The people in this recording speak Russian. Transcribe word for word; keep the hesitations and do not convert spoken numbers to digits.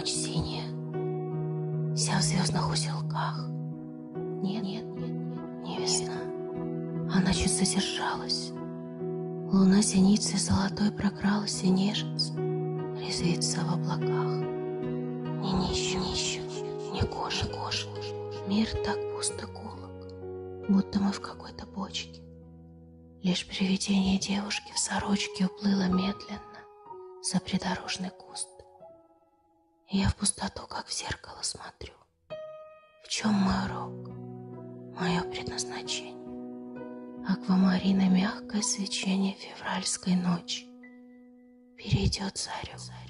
ночь синяя, вся в звездных узелках. Нет, нет, нет, нет, не весна. Она чуть задержалась. Луна зеницей золотой прокралась и нежится, резвится в облаках. Ни нищу, нищу, ни кожи, кожи. Мир так пуст и гулок, будто мы в какой-то бочке. Лишь привидение девушки в сорочке уплыло медленно за придорожный куст. И я в пустоту, как в зеркало, смотрю. В чем мой урок, мое предназначение? Аквамарина мягкое свечение февральской ночи перейдет зарю.